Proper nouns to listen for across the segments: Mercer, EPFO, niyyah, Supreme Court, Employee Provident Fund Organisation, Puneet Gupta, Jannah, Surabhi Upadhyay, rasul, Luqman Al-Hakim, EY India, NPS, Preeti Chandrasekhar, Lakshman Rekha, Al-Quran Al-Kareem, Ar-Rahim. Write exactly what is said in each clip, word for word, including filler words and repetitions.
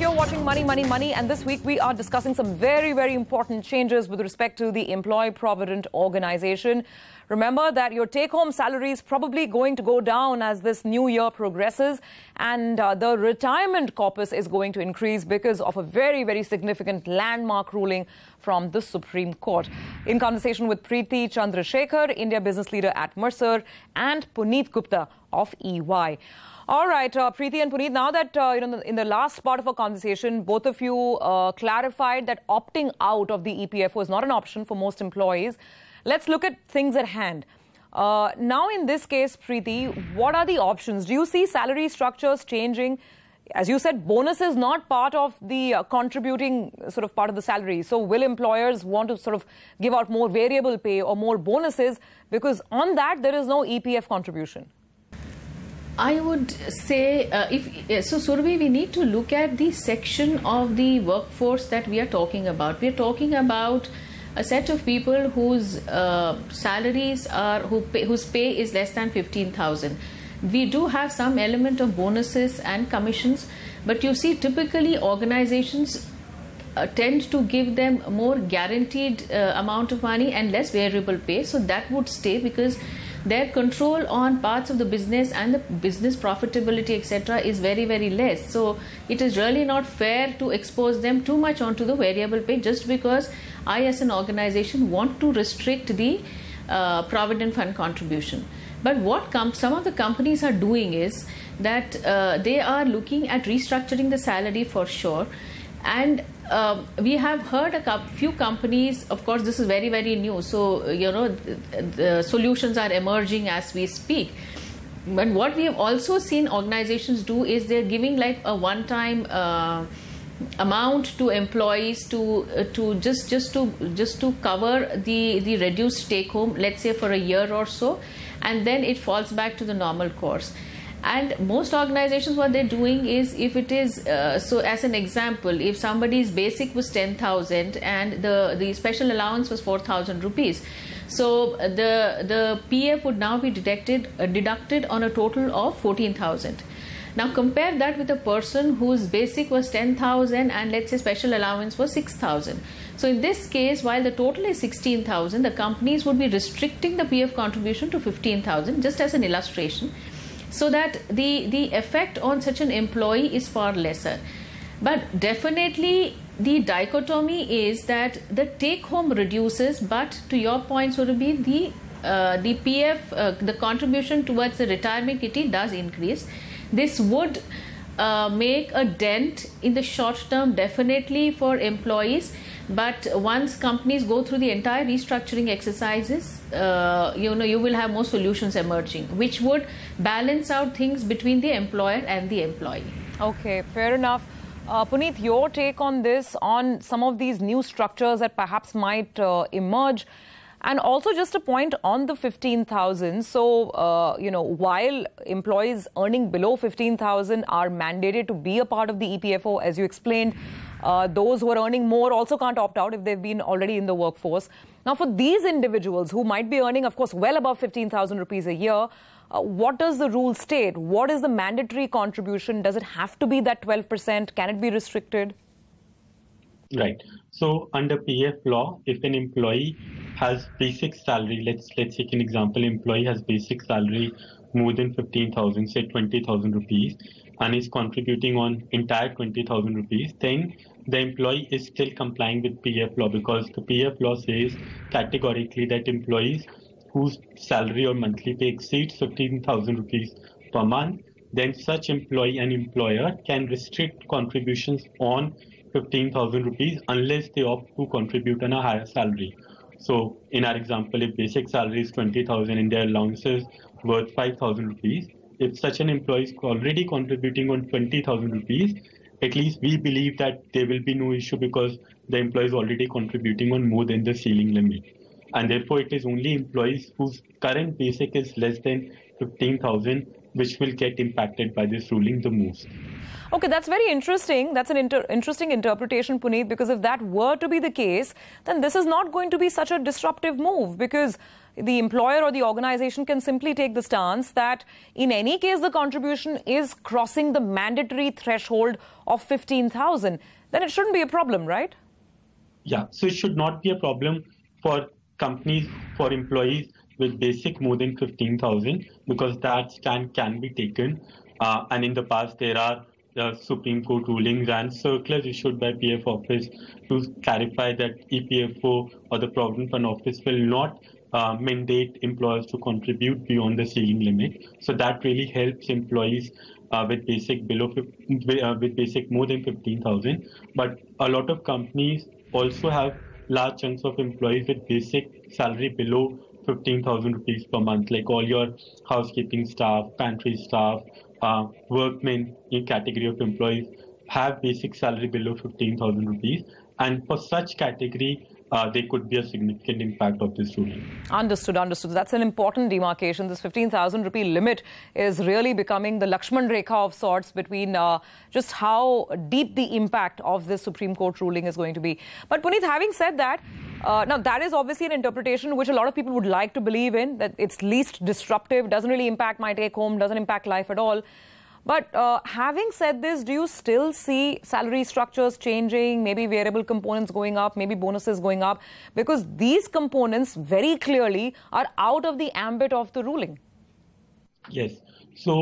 You're watching Money, Money, Money, and this week we are discussing some very, very important changes with respect to the Employee Provident Organisation. Remember that your take-home salary is probably going to go down as this new year progresses, and uh, the retirement corpus is going to increase because of a very, very significant landmark ruling from the Supreme Court. In conversation with Preeti Chandrasekhar, India business leader at Mercer, and Puneet Gupta of E Y. All right, uh, Preeti and Puneet, now that, uh, you know, in the last part of our conversation, both of you uh, clarified that opting out of the E P F O is not an option for most employees. Let's look at things at hand. Uh, now, in this case, Preeti, what are the options? Do you see salary structures changing? As you said, bonus is not part of the uh, contributing sort of part of the salary. So will employers want to sort of give out more variable pay or more bonuses? Because on that, there is no E P F contribution. I would say, uh, if so, Surabhi, we need to look at the section of the workforce that we are talking about. We are talking about a set of people whose uh, salaries are, who pay, whose pay is less than fifteen thousand. We do have some element of bonuses and commissions, but you see, typically organizations uh, tend to give them more guaranteed uh, amount of money and less variable pay. So that would stay because their control on parts of the business and the business profitability, et cetera, is very, very less. So it is really not fair to expose them too much onto the variable pay just because I, as an organization, want to restrict the uh, provident fund contribution. But what com- some of the companies are doing is that uh, they are looking at restructuring the salary for sure. And uh, we have heard a few companies, of course, this is very, very new. So, you know, the, the solutions are emerging as we speak. But what we have also seen organizations do is they're giving like a one-time uh, amount to employees to uh, to just just to just to cover the the reduced take-home, let's say for a year or so, and then it falls back to the normal course. And most organizations, what they're doing is, if it is, uh, so as an example, if somebody's basic was ten thousand and the, the special allowance was four thousand rupees, so the, the P F would now be deducted, uh, deducted on a total of fourteen thousand. Now compare that with a person whose basic was ten thousand and let's say special allowance was six thousand. So in this case, while the total is sixteen thousand, the companies would be restricting the P F contribution to fifteen thousand, just as an illustration, so that the, the effect on such an employee is far lesser. But definitely the dichotomy is that the take home reduces, but to your point, Surabhi, the, uh, the P F, uh, the contribution towards the retirement kitty does increase. This would uh, make a dent in the short term, definitely for employees. But once companies go through the entire restructuring exercises, uh, you know, you will have more solutions emerging, which would balance out things between the employer and the employee. Okay, fair enough. Uh, Puneet, your take on this, on some of these new structures that perhaps might uh, emerge. And also just a point on the fifteen thousand. So, uh, you know, while employees earning below fifteen thousand are mandated to be a part of the E P F O, as you explained, uh, those who are earning more also can't opt out if they've been already in the workforce. Now, for these individuals who might be earning, of course, well above fifteen thousand rupees a year, uh, what does the rule state? What is the mandatory contribution? Does it have to be that twelve percent? Can it be restricted? Right. So under P F law, if an employee has basic salary, let's let's take an example, employee has basic salary more than fifteen thousand, say twenty thousand rupees, and is contributing on entire twenty thousand rupees, then the employee is still complying with P F law, because the P F law says categorically that employees whose salary or monthly pay exceeds fifteen thousand rupees per month, then such employee and employer can restrict contributions on fifteen thousand rupees unless they opt to contribute on a higher salary. So in our example, if basic salary is twenty thousand and their allowances worth five thousand rupees, if such an employee is already contributing on twenty thousand rupees, at least we believe that there will be no issue because the employee is already contributing on more than the ceiling limit. And therefore, it is only employees whose current basic is less than fifteen thousand, which will get impacted by this ruling the most. Okay, that's very interesting. That's an inter interesting interpretation, Puneet, because if that were to be the case, then this is not going to be such a disruptive move, because the employer or the organization can simply take the stance that in any case the contribution is crossing the mandatory threshold of fifteen thousand. Then it shouldn't be a problem, right? Yeah, so it should not be a problem for companies, for employees with basic more than fifteen thousand, because that stand can be taken. Uh, and in the past, there are the Supreme Court rulings and circulars issued by P F office to clarify that E P F O or the Provident Fund Office will not uh, mandate employers to contribute beyond the ceiling limit. So that really helps employees uh, with basic below uh, with basic more than fifteen thousand. But a lot of companies also have large chunks of employees with basic salary below fifteen thousand rupees per month, like all your housekeeping staff, pantry staff, uh, workmen in category of employees have basic salary below fifteen thousand rupees. And for such category, Uh, there could be a significant impact of this ruling. Understood, understood. That's an important demarcation. This fifteen thousand rupee limit is really becoming the Lakshman Rekha of sorts between uh, just how deep the impact of this Supreme Court ruling is going to be. But Puneet, having said that, uh, now that is obviously an interpretation which a lot of people would like to believe in, that it's least disruptive, doesn't really impact my take home, doesn't impact life at all. But uh, having said this, do you still see salary structures changing, maybe variable components going up, maybe bonuses going up? Because these components very clearly are out of the ambit of the ruling. Yes. So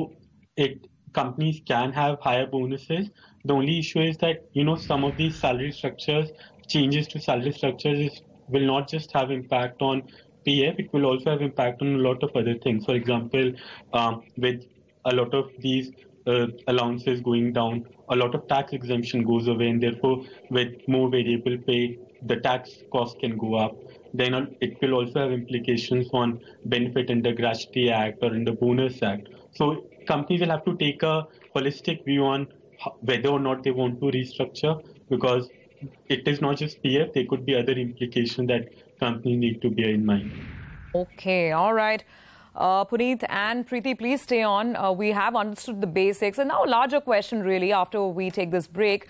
it, companies can have higher bonuses. The only issue is that, you know, some of these salary structures, changes to salary structures is, will not just have impact on P F, it will also have impact on a lot of other things. For example, um, with a lot of these Uh, allowances going down, a lot of tax exemption goes away, and therefore with more variable pay, the tax cost can go up. Then it will also have implications on benefit under Gratuity Act or in the Bonus Act. So companies will have to take a holistic view on whether or not they want to restructure, because it is not just P F, there could be other implications that companies need to bear in mind. Okay, all right. Uh, Puneet and Preeti, please stay on. Uh, we have understood the basics. And now a larger question, really, after we take this break.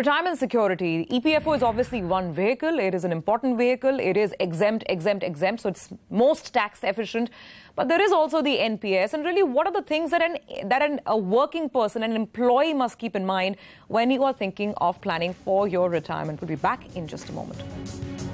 Retirement security. E P F O is obviously one vehicle. It is an important vehicle. It is exempt, exempt, exempt. So it's most tax efficient. But there is also the N P S. And really, what are the things that, an, that an, a working person, an employee must keep in mind when you are thinking of planning for your retirement? We'll be back in just a moment.